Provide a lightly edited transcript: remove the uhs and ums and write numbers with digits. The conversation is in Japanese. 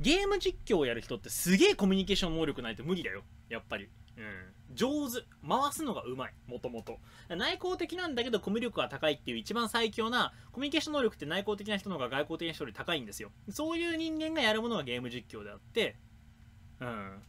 ゲーム実況をやる人ってすげえコミュニケーション能力ないと無理だよ、やっぱり。うん、上手。回すのがうまい。もともと。内向的なんだけどコミュ力が高いっていう一番最強な、コミュニケーション能力って内向的な人の方が外向的な人より高いんですよ。そういう人間がやるものがゲーム実況であって、うん。